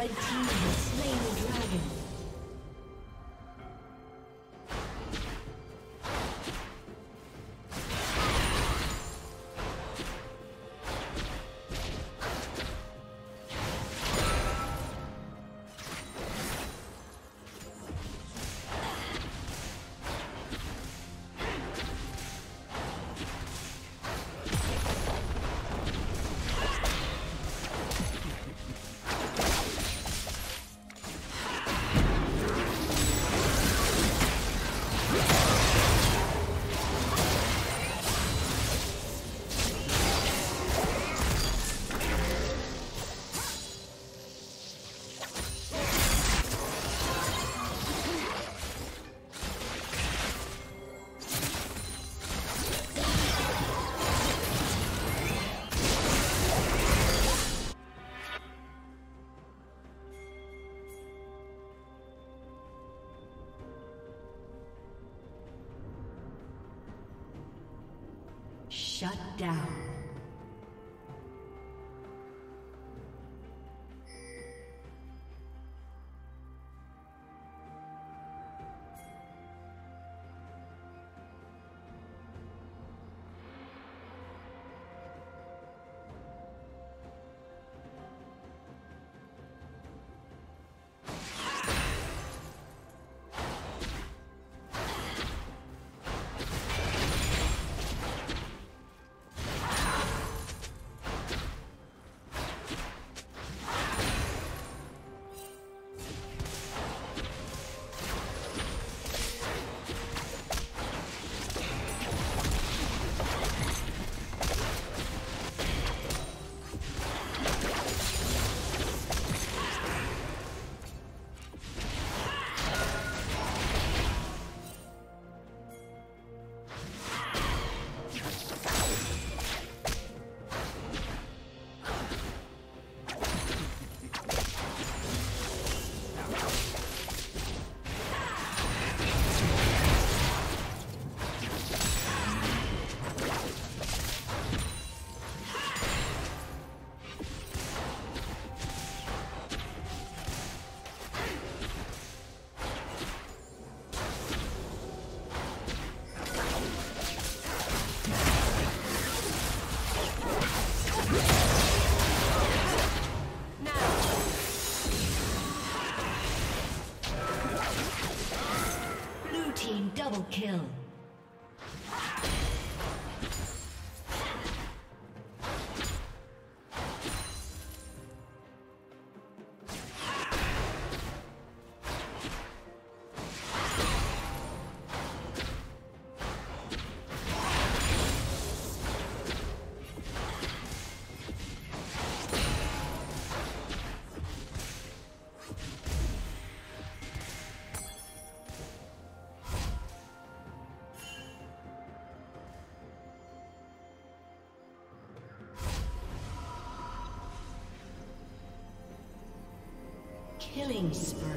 Red team has slain the dragon. Shut down. Kill. Killing spree.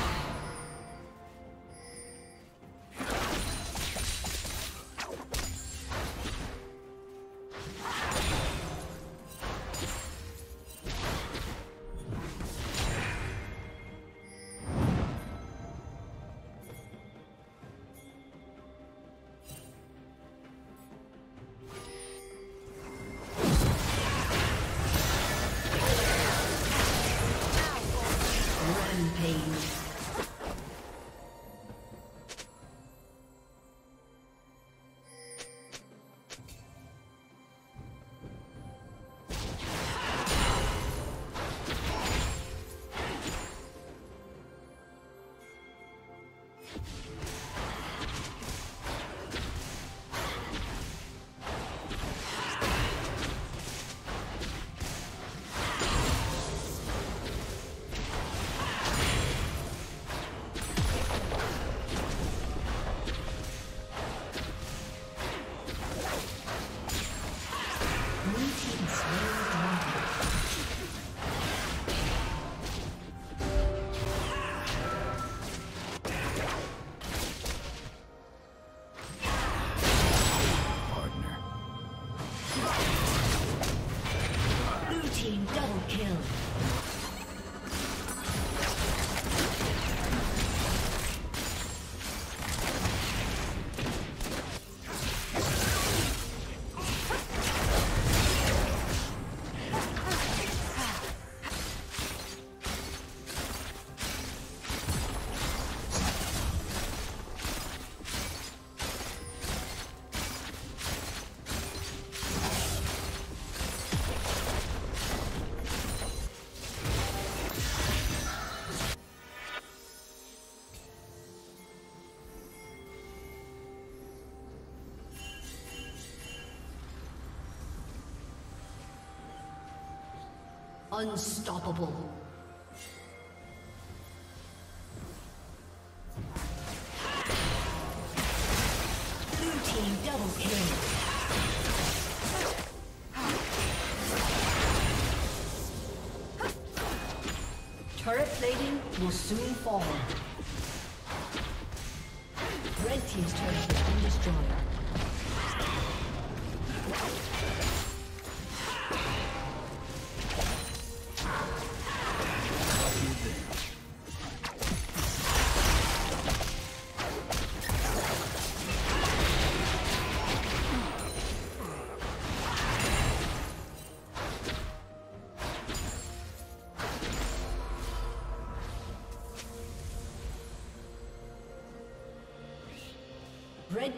team double kill. Unstoppable. Blue team double kill. Turret plating will soon fall. Red team's turret has been destroyed. Red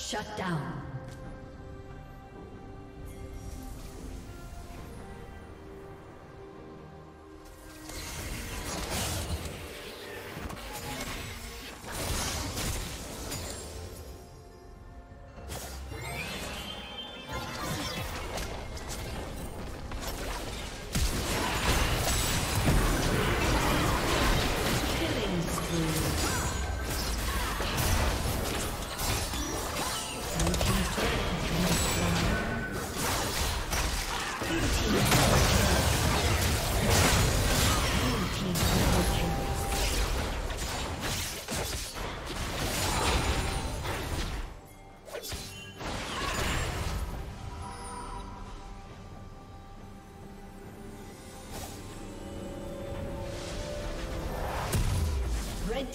Shut down. Red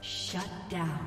Shut down.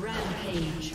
Rampage.